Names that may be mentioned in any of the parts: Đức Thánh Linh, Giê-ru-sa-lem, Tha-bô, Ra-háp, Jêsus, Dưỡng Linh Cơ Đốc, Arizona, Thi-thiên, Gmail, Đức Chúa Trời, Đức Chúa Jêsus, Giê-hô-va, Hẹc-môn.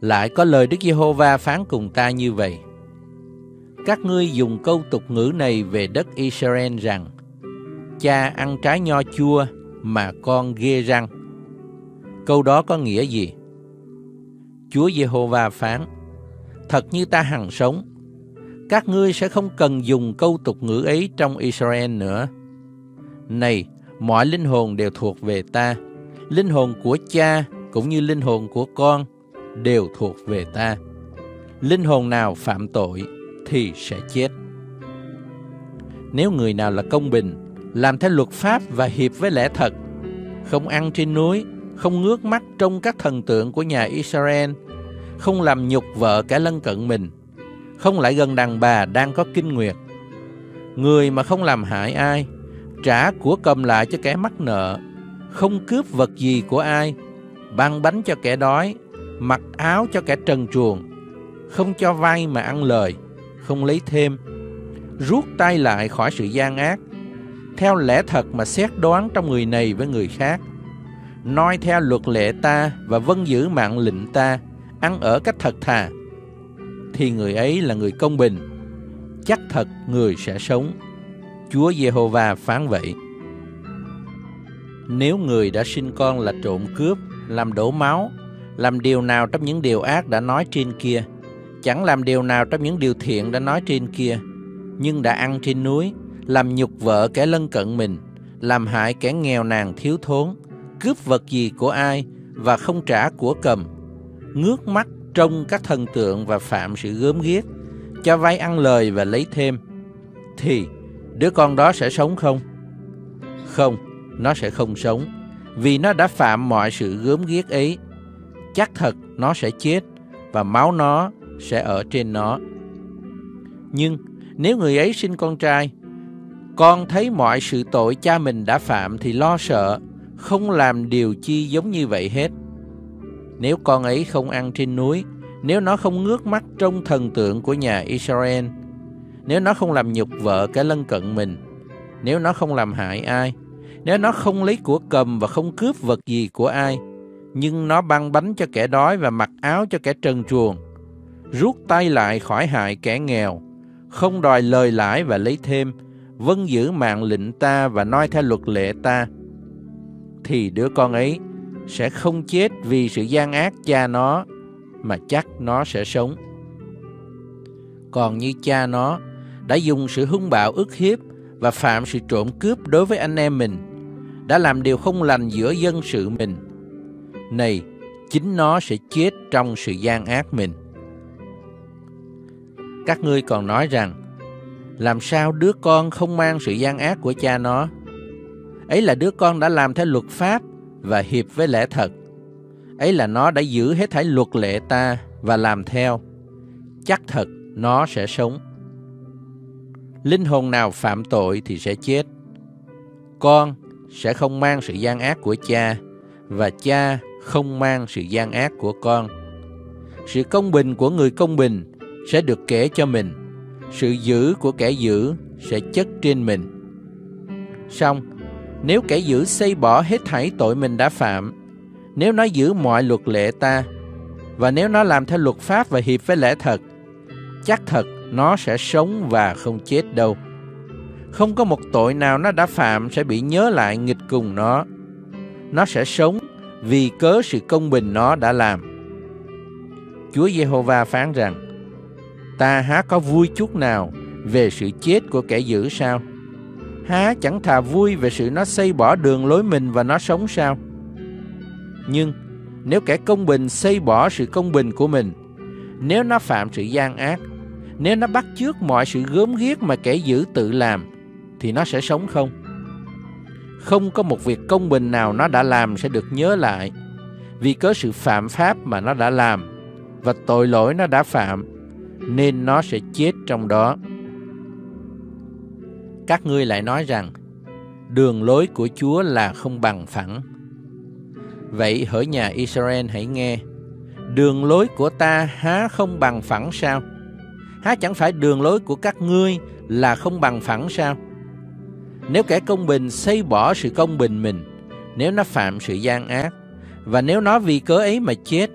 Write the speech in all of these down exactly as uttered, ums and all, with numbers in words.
Lại có lời Đức Giê-hô-va phán cùng ta như vậy: các ngươi dùng câu tục ngữ này về đất Israel rằng, cha ăn trái nho chua mà con ghê răng. Câu đó có nghĩa gì? Chúa Giê-hô-va phán: thật như ta hằng sống, các ngươi sẽ không cần dùng câu tục ngữ ấy trong Israel nữa. Này, mọi linh hồn đều thuộc về ta, linh hồn của cha cũng như linh hồn của con đều thuộc về ta. Linh hồn nào phạm tội thì sẽ chết. Nếu người nào là công bình, làm theo luật pháp và hiệp với lẽ thật, không ăn trên núi, không ngước mắt trong các thần tượng của nhà Israel, không làm nhục vợ kẻ lân cận mình, không lại gần đàn bà đang có kinh nguyệt, người mà không làm hại ai, trả của cầm lại cho kẻ mắc nợ, không cướp vật gì của ai, ban bánh cho kẻ đói, mặc áo cho kẻ trần truồng, không cho vay mà ăn lời, không lấy thêm, rút tay lại khỏi sự gian ác, theo lẽ thật mà xét đoán trong người này với người khác, noi theo luật lệ ta và vâng giữ mạng lệnh ta, ăn ở cách thật thà, thì người ấy là người công bình, chắc thật người sẽ sống. Chúa Giê-hô-va phán vậy. Nếu người đã sinh con là trộm cướp, làm đổ máu, làm điều nào trong những điều ác đã nói trên kia, chẳng làm điều nào trong những điều thiện đã nói trên kia, nhưng đã ăn trên núi, làm nhục vợ kẻ lân cận mình, làm hại kẻ nghèo nàn thiếu thốn, cướp vật gì của ai và không trả của cầm, ngước mắt trông các thần tượng và phạm sự gớm ghiếc, cho vay ăn lời và lấy thêm, thì đứa con đó sẽ sống không? Không, nó sẽ không sống, vì nó đã phạm mọi sự gớm ghiếc ấy. Chắc thật nó sẽ chết, và máu nó sẽ ở trên nó. Nhưng nếu người ấy sinh con trai, con thấy mọi sự tội cha mình đã phạm thì lo sợ, không làm điều chi giống như vậy hết. Nếu con ấy không ăn trên núi, nếu nó không ngước mắt trông thần tượng của nhà Israel, nếu nó không làm nhục vợ kẻ lân cận mình, nếu nó không làm hại ai, nếu nó không lấy của cầm và không cướp vật gì của ai, nhưng nó ban bánh cho kẻ đói và mặc áo cho kẻ trần truồng, rút tay lại khỏi hại kẻ nghèo, không đòi lời lãi và lấy thêm, vâng giữ mạng lệnh ta và noi theo luật lệ ta, thì đứa con ấy sẽ không chết vì sự gian ác cha nó, mà chắc nó sẽ sống. Còn như cha nó đã dùng sự hung bạo ức hiếp và phạm sự trộm cướp đối với anh em mình, đã làm điều không lành giữa dân sự mình, này, chính nó sẽ chết trong sự gian ác mình. Các ngươi còn nói rằng, làm sao đứa con không mang sự gian ác của cha nó? Ấy là đứa con đã làm theo luật pháp và hiệp với lẽ thật. Ấy là nó đã giữ hết thảy luật lệ ta và làm theo. Chắc thật nó sẽ sống. Linh hồn nào phạm tội thì sẽ chết. Con sẽ không mang sự gian ác của cha, và cha không mang sự gian ác của con. Sự công bình của người công bình sẽ được kể cho mình, sự dữ của kẻ dữ sẽ chất trên mình. Song nếu kẻ dữ xây bỏ hết thảy tội mình đã phạm, nếu nó giữ mọi luật lệ ta, và nếu nó làm theo luật pháp và hiệp với lẽ thật, chắc thật nó sẽ sống và không chết đâu. Không có một tội nào nó đã phạm sẽ bị nhớ lại nghịch cùng nó. Nó sẽ sống vì cớ sự công bình nó đã làm. Chúa Giê-hô-va phán rằng, ta há có vui chút nào về sự chết của kẻ dữ sao? Há chẳng thà vui về sự nó xây bỏ đường lối mình và nó sống sao? Nhưng nếu kẻ công bình xây bỏ sự công bình của mình, nếu nó phạm sự gian ác, nếu nó bắt chước mọi sự gớm ghiếc mà kẻ dữ tự làm, thì nó sẽ sống không? Không có một việc công bình nào nó đã làm sẽ được nhớ lại, vì cớ sự phạm pháp mà nó đã làm và tội lỗi nó đã phạm, nên nó sẽ chết trong đó. Các ngươi lại nói rằng đường lối của Chúa là không bằng phẳng. Vậy hỡi nhà Israel hãy nghe, đường lối của ta há không bằng phẳng sao? Há chẳng phải đường lối của các ngươi là không bằng phẳng sao? Nếu kẻ công bình xây bỏ sự công bình mình, nếu nó phạm sự gian ác, và nếu nó vì cớ ấy mà chết,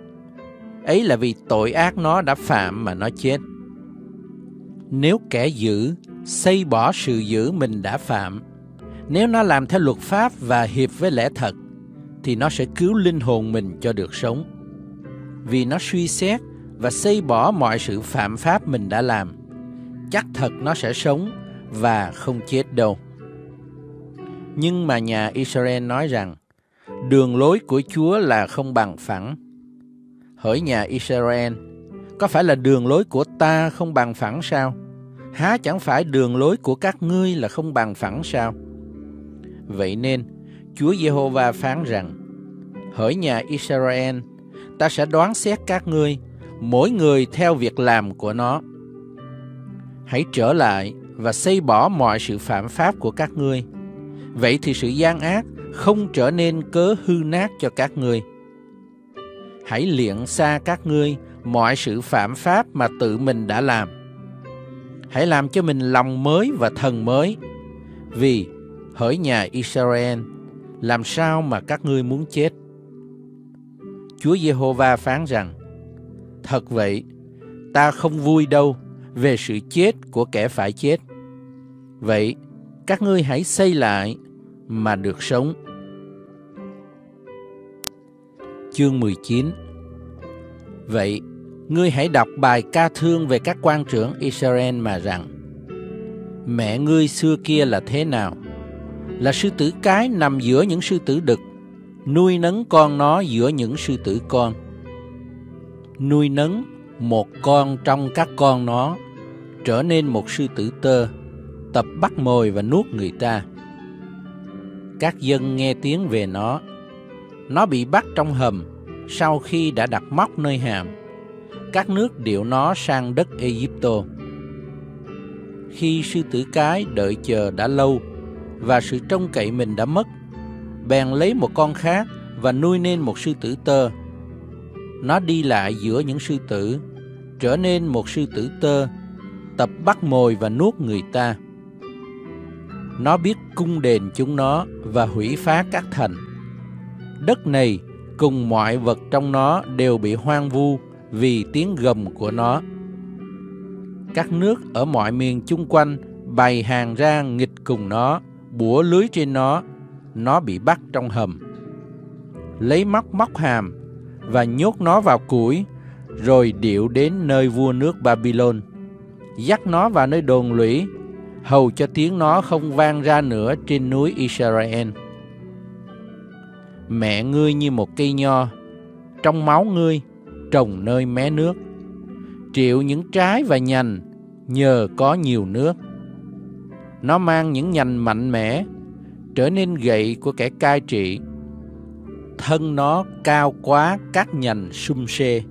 ấy là vì tội ác nó đã phạm mà nó chết. Nếu kẻ dữ xây bỏ sự dữ mình đã phạm, nếu nó làm theo luật pháp và hiệp với lẽ thật, thì nó sẽ cứu linh hồn mình cho được sống, vì nó suy xét và xây bỏ mọi sự phạm pháp mình đã làm. Chắc thật nó sẽ sống và không chết đâu. Nhưng mà nhà Israel nói rằng đường lối của Chúa là không bằng phẳng. Hỡi nhà Israel, có phải là đường lối của ta không bằng phẳng sao? Há chẳng phải đường lối của các ngươi là không bằng phẳng sao? Vậy nên Chúa Giê-hô-va phán rằng, hỡi nhà Israel, ta sẽ đoán xét các ngươi, mỗi người theo việc làm của nó. Hãy trở lại và xây bỏ mọi sự phạm pháp của các ngươi, vậy thì sự gian ác không trở nên cớ hư nát cho các ngươi. Hãy liệng xa các ngươi mọi sự phạm pháp mà tự mình đã làm. Hãy làm cho mình lòng mới và thần mới, vì hỡi nhà Israel, làm sao mà các ngươi muốn chết? Chúa Giê-hô-va phán rằng, thật vậy, ta không vui đâu về sự chết của kẻ phải chết. Vậy, các ngươi hãy xây lại mà được sống. Chương mười chín. Vậy, ngươi hãy đọc bài ca thương về các quan trưởng Israel mà rằng, mẹ ngươi xưa kia là thế nào? Là sư tử cái nằm giữa những sư tử đực, nuôi nấng con nó giữa những sư tử con. Nuôi nấng một con trong các con nó, trở nên một sư tử tơ, tập bắt mồi và nuốt người ta. Các dân nghe tiếng về nó. Nó bị bắt trong hầm, sau khi đã đặt móc nơi hàm. Các nước điệu nó sang đất Ai-cập. Khi sư tử cái đợi chờ đã lâu và sự trông cậy mình đã mất, bèn lấy một con khác và nuôi nên một sư tử tơ. Nó đi lại giữa những sư tử, trở nên một sư tử tơ, tập bắt mồi và nuốt người ta. Nó biết cung đền chúng nó và hủy phá các thành. Đất này cùng mọi vật trong nó đều bị hoang vu vì tiếng gầm của nó. Các nước ở mọi miền chung quanh bày hàng ra nghịch cùng nó, bủa lưới trên nó, nó bị bắt trong hầm. Lấy móc móc hàm và nhốt nó vào củi, rồi điệu đến nơi vua nước Babylon, dắt nó vào nơi đồn lũy, hầu cho tiếng nó không vang ra nữa trên núi Israel. Mẹ ngươi như một cây nho, trong máu ngươi trồng nơi mé nước, triệu những trái và nhành nhờ có nhiều nước. Nó mang những nhành mạnh mẽ, trở nên gậy của kẻ cai trị. Thân nó cao quá các nhành sum xê,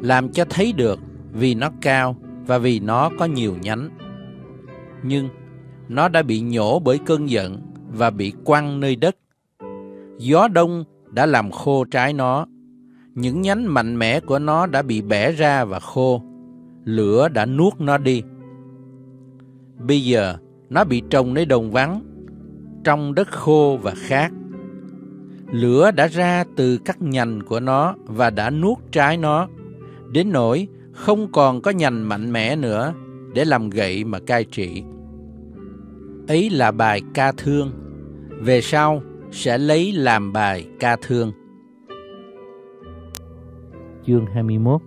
làm cho thấy được vì nó cao và vì nó có nhiều nhánh. Nhưng nó đã bị nhổ bởi cơn giận và bị quăng nơi đất. Gió đông đã làm khô trái nó, những nhánh mạnh mẽ của nó đã bị bẻ ra và khô, lửa đã nuốt nó đi. Bây giờ nó bị trồng nơi đồng vắng, trong đất khô và khát. Lửa đã ra từ các nhành của nó và đã nuốt trái nó, đến nỗi không còn có nhành mạnh mẽ nữa để làm gậy mà cai trị. Ấy là bài ca thương, về sau sẽ lấy làm bài ca thương. Chương hai mươi mốt.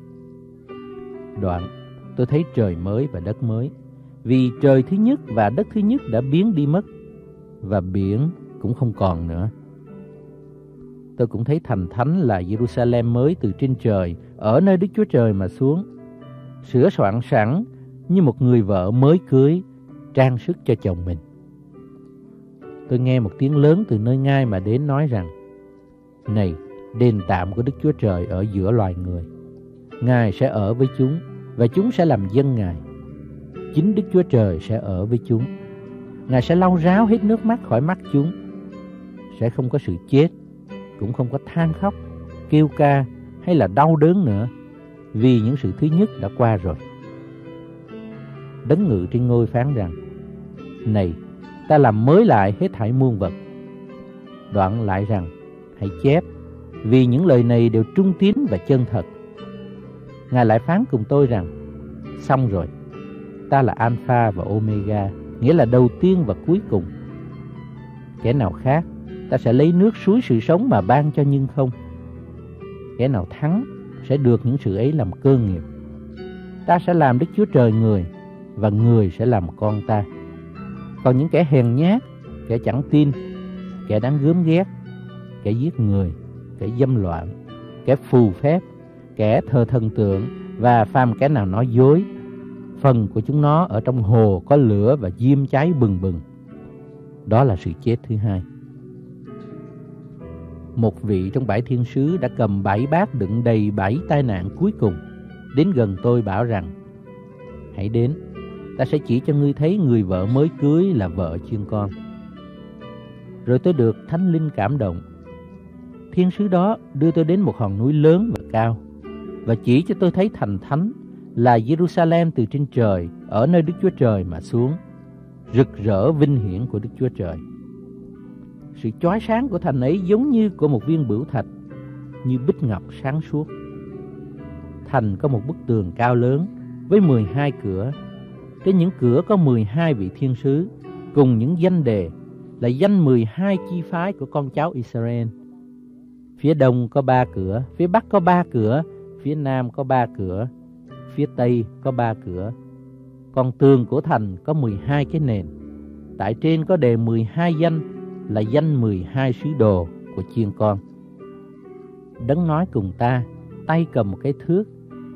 Đoạn: tôi thấy trời mới và đất mới, vì trời thứ nhất và đất thứ nhất đã biến đi mất, và biển cũng không còn nữa. Tôi cũng thấy thành thánh là Giê-ru-sa-lem mới từ trên trời, ở nơi Đức Chúa Trời mà xuống, sửa soạn sẵn như một người vợ mới cưới, trang sức cho chồng mình. Tôi nghe một tiếng lớn từ nơi ngai mà đến nói rằng, này, đền tạm của Đức Chúa Trời ở giữa loài người. Ngài sẽ ở với chúng và chúng sẽ làm dân Ngài. Chính Đức Chúa Trời sẽ ở với chúng. Ngài sẽ lau ráo hết nước mắt khỏi mắt chúng. Sẽ không có sự chết, cũng không có than khóc, kêu ca hay là đau đớn nữa, vì những sự thứ nhất đã qua rồi. Đấng ngự trên ngôi phán rằng: Này, ta làm mới lại hết thảy muôn vật. Đoạn lại rằng: Hãy chép, vì những lời này đều trung tín và chân thật. Ngài lại phán cùng tôi rằng: Xong rồi, ta là Alpha và Omega, nghĩa là đầu tiên và cuối cùng. Kẻ nào khác, ta sẽ lấy nước suối sự sống mà ban cho nhưng không. Kẻ nào thắng sẽ được những sự ấy làm cơ nghiệp. Ta sẽ làm Đức Chúa Trời người, và người sẽ làm con ta. Còn những kẻ hèn nhát, kẻ chẳng tin, kẻ đáng gớm ghét, kẻ giết người, kẻ dâm loạn, kẻ phù phép, kẻ thờ thần tượng và phàm kẻ nào nói dối, phần của chúng nó ở trong hồ có lửa và diêm cháy bừng bừng. Đó là sự chết thứ hai. Một vị trong bãi thiên sứ đã cầm bảy bát đựng đầy bảy tai nạn cuối cùng, đến gần tôi bảo rằng: Hãy đến, ta sẽ chỉ cho ngươi thấy người vợ mới cưới là vợ chiên con. Rồi tôi được Thánh Linh cảm động. Thiên sứ đó đưa tôi đến một hòn núi lớn và cao, và chỉ cho tôi thấy thành thánh là Giê-ru-sa-lem từ trên trời, ở nơi Đức Chúa Trời mà xuống, rực rỡ vinh hiển của Đức Chúa Trời. Sự chói sáng của thành ấy giống như của một viên bửu thạch, như bích ngọc sáng suốt. Thành có một bức tường cao lớn với mười hai cửa. Trên những cửa có mười hai vị thiên sứ cùng những danh đề, là danh mười hai chi phái của con cháu Israel. Phía đông có ba cửa, phía bắc có ba cửa, phía nam có ba cửa, phía tây có ba cửa. Còn tường của thành có mười hai cái nền. Tại trên có đề mười hai danh, là danh mười hai sứ đồ của chiên con. Đấng nói cùng ta, tay cầm một cái thước,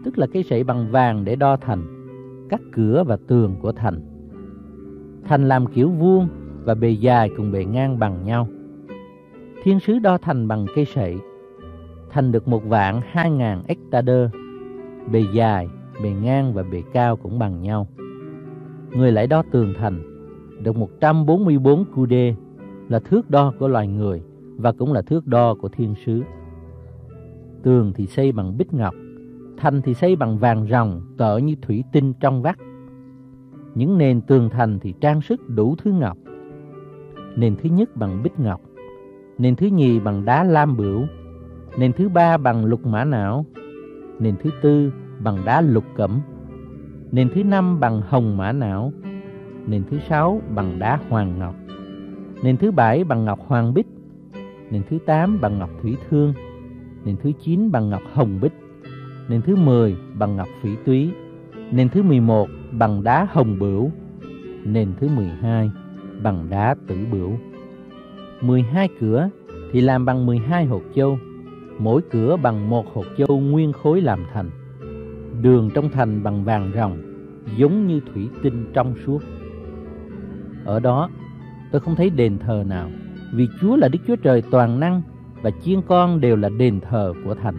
tức là cái sậy bằng vàng để đo thành, các cửa và tường của thành. Thành làm kiểu vuông và bề dài cùng bề ngang bằng nhau. Thiên sứ đo thành bằng cây sậy. Thành được một vạn hai ngàn ếch-ta-đơ, bề dài, bề ngang và bề cao cũng bằng nhau. Người lại đo tường thành, được một trăm bốn mươi bốn cu đê, là thước đo của loài người và cũng là thước đo của thiên sứ. Tường thì xây bằng bích ngọc, thành thì xây bằng vàng ròng tợ như thủy tinh trong vắt. Những nền tường thành thì trang sức đủ thứ ngọc. Nền thứ nhất bằng bích ngọc, nền thứ nhì bằng đá lam bửu, nền thứ ba bằng lục mã não, nền thứ tư bằng đá lục cẩm, nền thứ năm bằng hồng mã não, nền thứ sáu bằng đá hoàng ngọc, nền thứ bảy bằng ngọc hoàng bích, nền thứ tám bằng ngọc thủy thương, nền thứ chín bằng ngọc hồng bích, nền thứ mười bằng ngọc phỉ túy, nền thứ mười một bằng đá hồng bửu, nền thứ mười hai bằng đá tử bửu. mười hai cửa thì làm bằng mười hai hột châu, mỗi cửa bằng một hột châu nguyên khối làm thành. Đường trong thành bằng vàng ròng, giống như thủy tinh trong suốt. Ở đó tôi không thấy đền thờ nào, vì Chúa là Đức Chúa Trời toàn năng và chiên con đều là đền thờ của thành.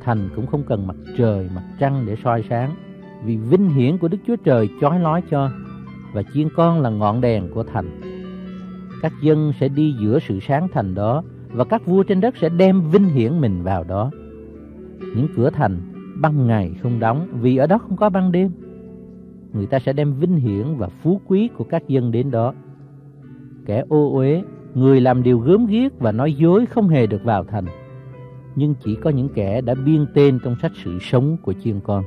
Thành cũng không cần mặt trời, mặt trăng để soi sáng, vì vinh hiển của Đức Chúa Trời chói lói cho, và chiên con là ngọn đèn của thành. Các dân sẽ đi giữa sự sáng thành đó, và các vua trên đất sẽ đem vinh hiển mình vào đó. Những cửa thành ban ngày không đóng, vì ở đó không có ban đêm. Người ta sẽ đem vinh hiển và phú quý của các dân đến đó. Kẻ ô uế, người làm điều gớm ghiếc và nói dối không hề được vào thành, nhưng chỉ có những kẻ đã biên tên trong sách sự sống của chiên con.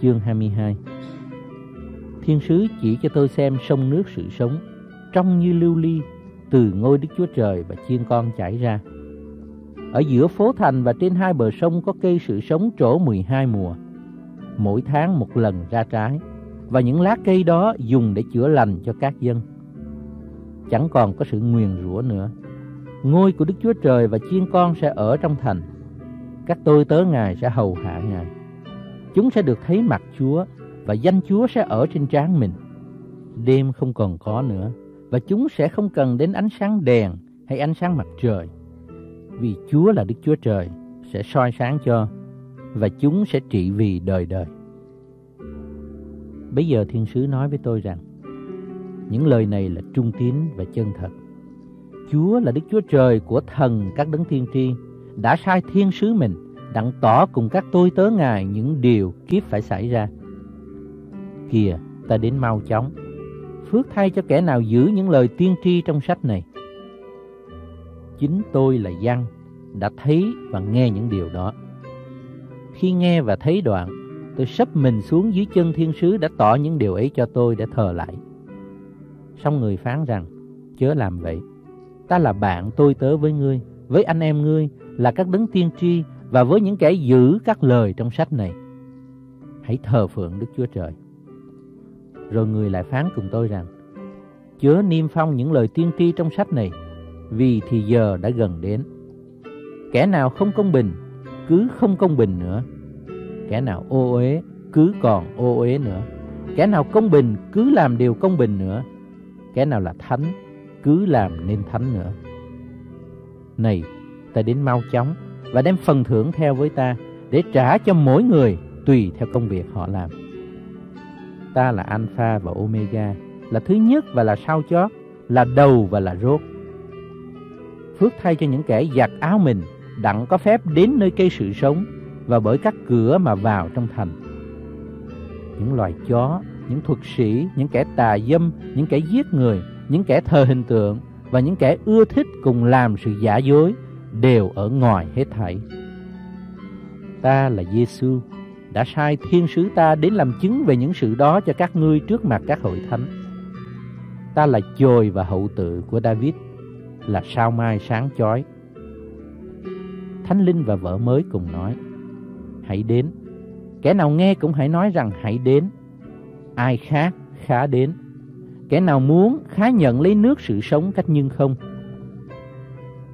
Chương hai mươi hai. Thiên sứ chỉ cho tôi xem sông nước sự sống, trong như lưu ly, từ ngôi Đức Chúa Trời và chiên con chảy ra. Ở giữa phố thành và trên hai bờ sông có cây sự sống trổ mười hai mùa, mỗi tháng một lần ra trái, và những lá cây đó dùng để chữa lành cho các dân. Chẳng còn có sự nguyền rủa nữa. Ngôi của Đức Chúa Trời và chiên con sẽ ở trong thành. Các tôi tớ Ngài sẽ hầu hạ Ngài. Chúng sẽ được thấy mặt Chúa, và danh Chúa sẽ ở trên trán mình. Đêm không còn có nữa, và chúng sẽ không cần đến ánh sáng đèn hay ánh sáng mặt trời, vì Chúa là Đức Chúa Trời sẽ soi sáng cho, và chúng sẽ trị vì đời đời. Bây giờ thiên sứ nói với tôi rằng, những lời này là trung tín và chân thật. Chúa là Đức Chúa Trời của thần các đấng tiên tri đã sai thiên sứ mình đặng tỏ cùng các tôi tớ Ngài những điều kiếp phải xảy ra. Kìa, ta đến mau chóng. Phước thay cho kẻ nào giữ những lời tiên tri trong sách này. Chính tôi là Giăng đã thấy và nghe những điều đó. Khi nghe và thấy đoạn, tôi sấp mình xuống dưới chân thiên sứ đã tỏ những điều ấy cho tôi để thờ lại. Song người phán rằng, chớ làm vậy. Ta là bạn tôi tớ với ngươi, với anh em ngươi, là các đấng tiên tri và với những kẻ giữ các lời trong sách này. Hãy thờ phượng Đức Chúa Trời. Rồi người lại phán cùng tôi rằng, chớ niêm phong những lời tiên tri trong sách này, vì thì giờ đã gần đến. Kẻ nào không công bình, cứ không công bình nữa. Kẻ nào ô uế, cứ còn ô uế nữa. Kẻ nào công bình, cứ làm điều công bình nữa. Kẻ nào là thánh, cứ làm nên thánh nữa. Này, ta đến mau chóng, và đem phần thưởng theo với ta, để trả cho mỗi người tùy theo công việc họ làm. Ta là Alpha và Omega, là thứ nhất và là sau chót, là đầu và là rốt. Phước thay cho những kẻ giặt áo mình, đặng có phép đến nơi cây sự sống, và bởi các cửa mà vào trong thành. Những loài chó, những thuật sĩ, những kẻ tà dâm, những kẻ giết người, những kẻ thờ hình tượng, và những kẻ ưa thích cùng làm sự giả dối, đều ở ngoài hết thảy. Ta là Jêsus đã sai thiên sứ ta đến làm chứng về những sự đó cho các ngươi trước mặt các hội thánh. Ta là chồi và hậu tự của David, là sao mai sáng chói. Thánh Linh và vợ mới cùng nói, hãy đến. Kẻ nào nghe cũng hãy nói rằng hãy đến. Ai khác khá đến. Kẻ nào muốn khá nhận lấy nước sự sống cách nhưng không.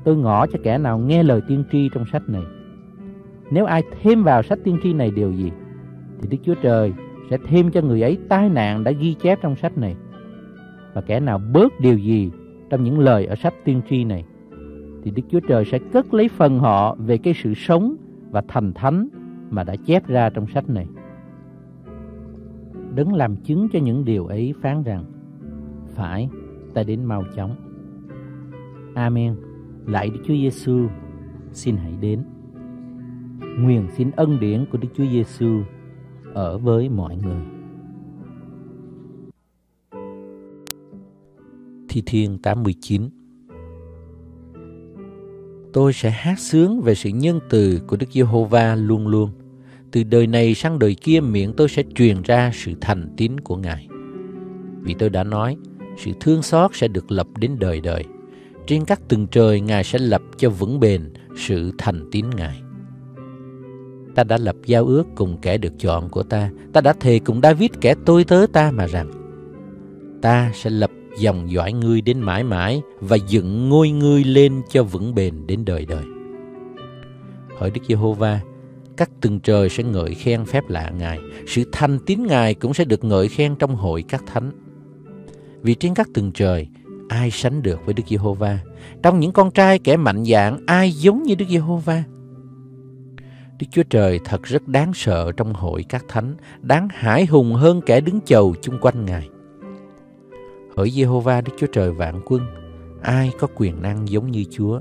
Tôi ngỏ cho kẻ nào nghe lời tiên tri trong sách này. Nếu ai thêm vào sách tiên tri này điều gì, thì Đức Chúa Trời sẽ thêm cho người ấy tai nạn đã ghi chép trong sách này. Và kẻ nào bớt điều gì trong những lời ở sách tiên tri này, thì Đức Chúa Trời sẽ cất lấy phần họ về cái sự sống và thành thánh mà đã chép ra trong sách này. Đấng làm chứng cho những điều ấy phán rằng, phải, ta đến mau chóng. Amen. Lạy Đức Chúa Giêsu, xin hãy đến. Nguyện xin ân điển của Đức Chúa Giêsu ở với mọi người. Thi-thiên tám mươi chín. Tôi sẽ hát sướng về sự nhân từ của Đức Giê-hô-va luôn luôn. Từ đời này sang đời kia, miệng tôi sẽ truyền ra sự thành tín của Ngài. Vì tôi đã nói, sự thương xót sẽ được lập đến đời đời. Trên các tầng trời, Ngài sẽ lập cho vững bền sự thành tín Ngài. Ta đã lập giao ước cùng kẻ được chọn của ta. Ta đã thề cùng David kẻ tôi tớ ta mà rằng, ta sẽ lập dòng dõi ngươi đến mãi mãi, và dựng ngôi ngươi lên cho vững bền đến đời đời. Hỡi Đức Giê-hô-va, các tầng trời sẽ ngợi khen phép lạ Ngài. Sự thành tín Ngài cũng sẽ được ngợi khen trong hội các thánh. Vì trên các tầng trời, ai sánh được với Đức Giê-hô-va? Trong những con trai kẻ mạnh dạn, ai giống như Đức Giê-hô-va? Đức Chúa Trời thật rất đáng sợ trong hội các thánh, đáng hãi hùng hơn kẻ đứng chầu chung quanh Ngài. Hỡi Giê-hô-va Đức Chúa Trời vạn quân, ai có quyền năng giống như Chúa?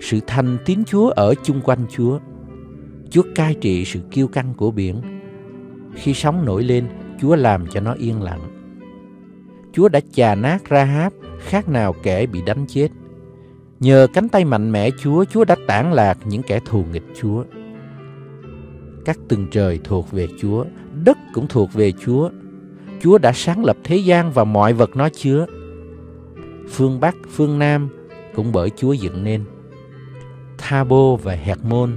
Sự thành tín Chúa ở chung quanh Chúa. Chúa cai trị sự kiêu căng của biển. Khi sóng nổi lên, Chúa làm cho nó yên lặng. Chúa đã chà nát Ra-háp, khác nào kẻ bị đánh chết. Nhờ cánh tay mạnh mẽ Chúa, Chúa đã tản lạc những kẻ thù nghịch Chúa. Các tầng trời thuộc về Chúa, đất cũng thuộc về Chúa. Chúa đã sáng lập thế gian và mọi vật nó chứa. Phương Bắc, phương Nam cũng bởi Chúa dựng nên. Tha-bô và Hẹc-môn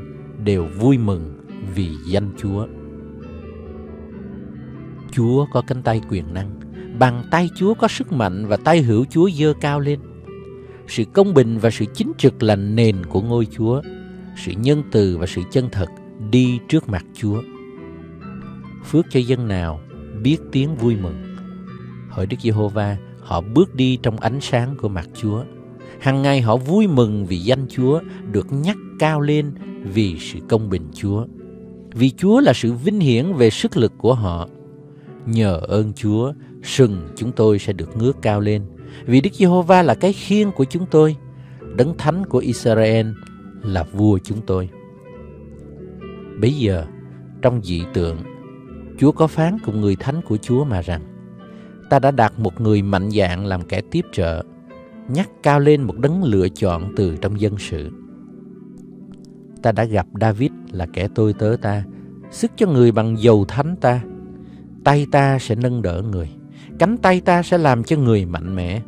đều vui mừng vì danh Chúa. Chúa có cánh tay quyền năng, bàn tay Chúa có sức mạnh và tay hữu Chúa dơ cao lên. Sự công bình và sự chính trực là nền của ngôi Chúa. Sự nhân từ và sự chân thật đi trước mặt Chúa. Phước cho dân nào biết tiếng vui mừng. Hỡi Đức Giê-hô-va, họ bước đi trong ánh sáng của mặt Chúa. Hằng ngày họ vui mừng vì danh Chúa được nhắc cao lên vì sự công bình Chúa. Vì Chúa là sự vinh hiển về sức lực của họ. Nhờ ơn Chúa, sừng chúng tôi sẽ được ngước cao lên. Vì Đức Giê-hô-va là cái khiên của chúng tôi, Đấng Thánh của Israel là vua chúng tôi. Bấy giờ, trong dị tượng, Chúa có phán cùng người thánh của Chúa mà rằng: Ta đã đặt một người mạnh dạn làm kẻ tiếp trợ, nhắc cao lên một đấng lựa chọn từ trong dân sự. Ta đã gặp David là kẻ tôi tớ ta, sức cho người bằng dầu thánh ta. Tay ta sẽ nâng đỡ người, cánh tay ta sẽ làm cho người mạnh mẽ.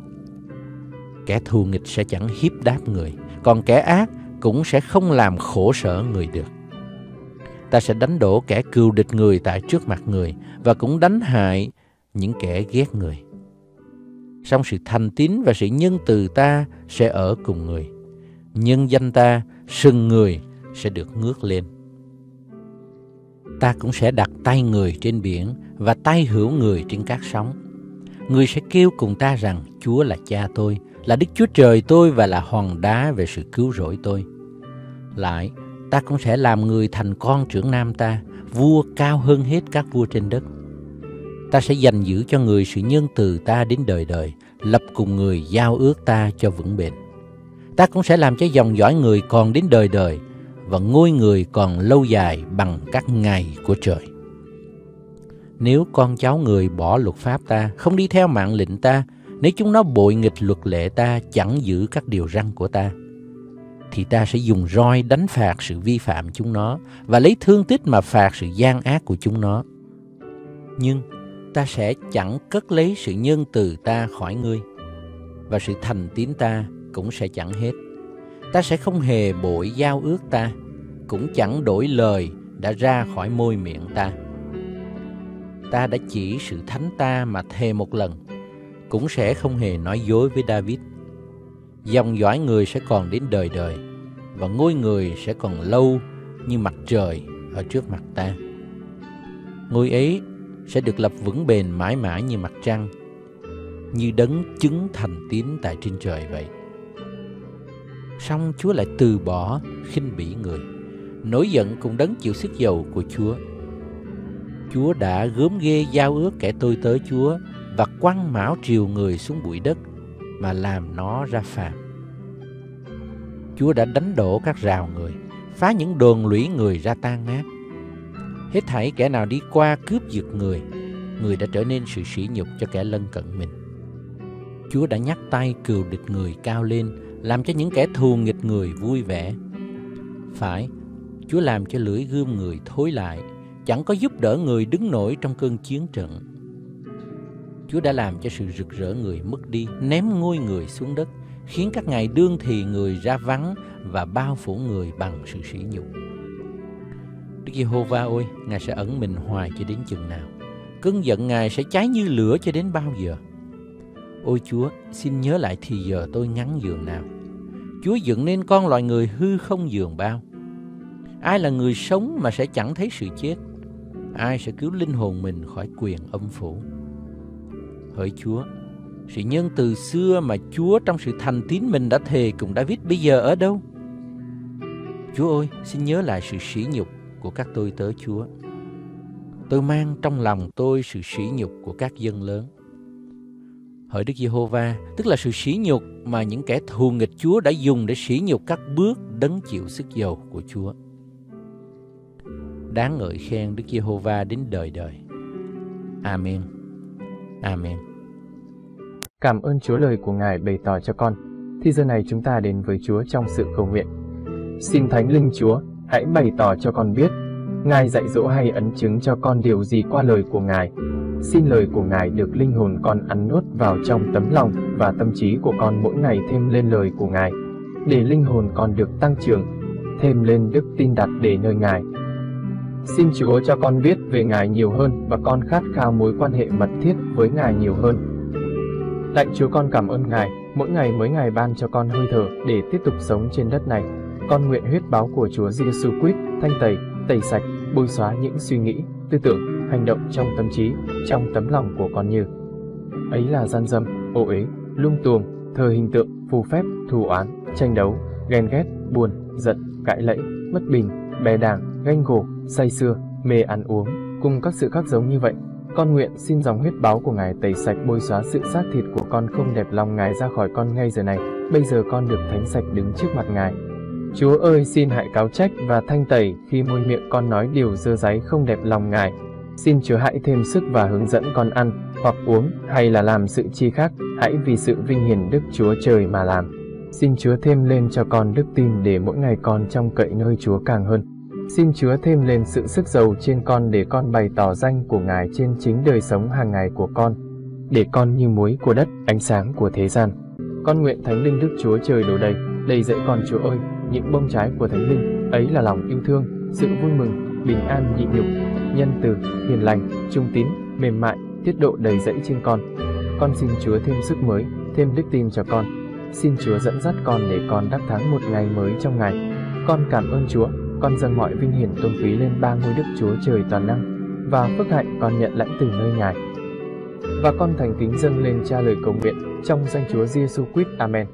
Kẻ thù nghịch sẽ chẳng hiếp đáp người, còn kẻ ác cũng sẽ không làm khổ sở người được. Ta sẽ đánh đổ kẻ cừu địch người tại trước mặt người, và cũng đánh hại những kẻ ghét người. Song sự thành tín và sự nhân từ ta sẽ ở cùng người. Nhân danh ta, sừng người sẽ được ngước lên. Ta cũng sẽ đặt tay người trên biển và tay hữu người trên các sóng. Người sẽ kêu cùng ta rằng: Chúa là cha tôi, là Đức Chúa Trời tôi và là hòn đá về sự cứu rỗi tôi. Lại, ta cũng sẽ làm người thành con trưởng nam ta, vua cao hơn hết các vua trên đất. Ta sẽ dành giữ cho người sự nhân từ ta đến đời đời, lập cùng người giao ước ta cho vững bền. Ta cũng sẽ làm cho dòng dõi người còn đến đời đời, và ngôi người còn lâu dài bằng các ngày của trời. Nếu con cháu người bỏ luật pháp ta, không đi theo mạng lệnh ta, nếu chúng nó bội nghịch luật lệ ta, chẳng giữ các điều răn của ta, thì ta sẽ dùng roi đánh phạt sự vi phạm chúng nó, và lấy thương tích mà phạt sự gian ác của chúng nó. Nhưng ta sẽ chẳng cất lấy sự nhân từ ta khỏi ngươi, và sự thành tín ta cũng sẽ chẳng hết. Ta sẽ không hề bội giao ước ta, cũng chẳng đổi lời đã ra khỏi môi miệng ta. Ta đã chỉ sự thánh ta mà thề một lần, cũng sẽ không hề nói dối với David. Dòng dõi người sẽ còn đến đời đời, và ngôi người sẽ còn lâu như mặt trời ở trước mặt ta. Ngôi ấy sẽ được lập vững bền mãi mãi như mặt trăng, như đấng chứng thành tín tại trên trời vậy. Song Chúa lại từ bỏ khinh bỉ người, nổi giận cùng đấng chịu sức dầu của Chúa. Chúa đã gớm ghê giao ước kẻ tôi tớ Chúa, và quăng mão triều người xuống bụi đất mà làm nó ra phàm. Chúa đã đánh đổ các rào người, phá những đồn lũy người ra tan nát. Hết thảy kẻ nào đi qua cướp giật người, người đã trở nên sự sỉ nhục cho kẻ lân cận mình. Chúa đã nhắc tay cừu địch người cao lên, làm cho những kẻ thù nghịch người vui vẻ. Phải, Chúa làm cho lưỡi gươm người thối lại, chẳng có giúp đỡ người đứng nổi trong cơn chiến trận. Chúa đã làm cho sự rực rỡ người mất đi, ném ngôi người xuống đất, khiến các ngày đương thì người ra vắng và bao phủ người bằng sự sỉ nhục. Đức Giê-hô-va ơi, Ngài sẽ ẩn mình hoài cho đến chừng nào? Cơn giận Ngài sẽ cháy như lửa cho đến bao giờ? Ôi Chúa, xin nhớ lại thì giờ tôi ngắn giường nào. Chúa dựng nên con loài người hư không giường bao. Ai là người sống mà sẽ chẳng thấy sự chết? Ai sẽ cứu linh hồn mình khỏi quyền âm phủ? Hỡi Chúa, sự nhân từ xưa mà Chúa trong sự thành tín mình đã thề cùng David bây giờ ở đâu? Chúa ơi, xin nhớ lại sự sỉ nhục của các tôi tớ Chúa. Tôi mang trong lòng tôi sự sỉ nhục của các dân lớn. Hỡi Đức Giê-hô-va, tức là sự sỉ nhục mà những kẻ thù nghịch Chúa đã dùng để sỉ nhục các bước đấng chịu sức dầu của Chúa. Đáng ngợi khen Đức Giê-hô-va đến đời đời. Amen. Amen. Cảm ơn Chúa lời của Ngài bày tỏ cho con. Thì giờ này chúng ta đến với Chúa trong sự cầu nguyện. Xin Thánh Linh Chúa hãy bày tỏ cho con biết Ngài dạy dỗ hay ấn chứng cho con điều gì qua lời của Ngài. Xin lời của Ngài được linh hồn con ăn nuốt vào trong tấm lòng và tâm trí của con mỗi ngày thêm lên lời của Ngài, để linh hồn con được tăng trưởng, thêm lên đức tin đặt để nơi Ngài. Xin Chúa cho con biết về Ngài nhiều hơn và con khát khao mối quan hệ mật thiết với Ngài nhiều hơn. Lạy Chúa, con cảm ơn Ngài, mỗi ngày mỗi Ngài ban cho con hơi thở để tiếp tục sống trên đất này. Con nguyện huyết báo của Chúa Giêsu Christ thanh tẩy, tẩy sạch, bôi xóa những suy nghĩ, tư tưởng, hành động trong tâm trí, trong tấm lòng của con như ấy là gian dâm, ô uế, lung tuồng, thờ hình tượng, phù phép, thù oán, tranh đấu, ghen ghét, buồn, giận, cãi lẫy, bất bình, bè đảng, ganh gổ, say sưa, mê ăn uống, cùng các sự khác giống như vậy. Con nguyện xin dòng huyết báu của Ngài tẩy sạch bôi xóa sự xác thịt của con không đẹp lòng Ngài ra khỏi con ngay giờ này. Bây giờ con được thánh sạch đứng trước mặt Ngài. Chúa ơi, xin hãy cáo trách và thanh tẩy khi môi miệng con nói điều dơ dáy không đẹp lòng Ngài. Xin Chúa hãy thêm sức và hướng dẫn con ăn, hoặc uống, hay là làm sự chi khác, hãy vì sự vinh hiển Đức Chúa Trời mà làm. Xin Chúa thêm lên cho con đức tin để mỗi ngày con trông cậy nơi Chúa càng hơn. Xin Chúa thêm lên sự sức giàu trên con để con bày tỏ danh của Ngài trên chính đời sống hàng ngày của con. Để con như muối của đất, ánh sáng của thế gian. Con nguyện Thánh Linh Đức Chúa Trời đổ đầy, đầy dẫy con Chúa ơi. Những bông trái của Thánh Linh, ấy là lòng yêu thương, sự vui mừng, bình an nhịn nhục, nhân từ, hiền lành, trung tín, mềm mại, tiết độ đầy dẫy trên con. Con xin Chúa thêm sức mới, thêm đức tin cho con. Xin Chúa dẫn dắt con để con đắc thắng một ngày mới trong Ngài. Con cảm ơn Chúa, con dâng mọi vinh hiển tôn quý lên ba ngôi Đức Chúa Trời toàn năng và phước hạnh con nhận lãnh từ nơi Ngài. Và con thành kính dâng lên Cha lời cầu nguyện trong danh Chúa Giêsu Christ. Amen.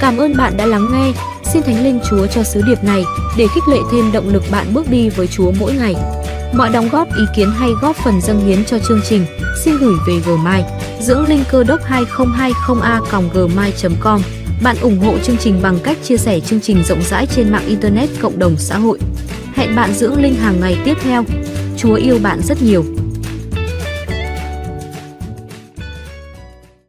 Cảm ơn bạn đã lắng nghe. Xin Thánh Linh Chúa cho sứ điệp này để khích lệ thêm động lực bạn bước đi với Chúa mỗi ngày. Mọi đóng góp, ý kiến hay góp phần dâng hiến cho chương trình xin gửi về Gmail Dưỡng Linh Cơ Đốc hai không hai không a còng gmail chấm com. Bạn ủng hộ chương trình bằng cách chia sẻ chương trình rộng rãi trên mạng internet, cộng đồng xã hội. Hẹn bạn Dưỡng Linh hàng ngày tiếp theo. Chúa yêu bạn rất nhiều.